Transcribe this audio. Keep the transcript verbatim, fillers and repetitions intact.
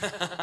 Ha ha ha.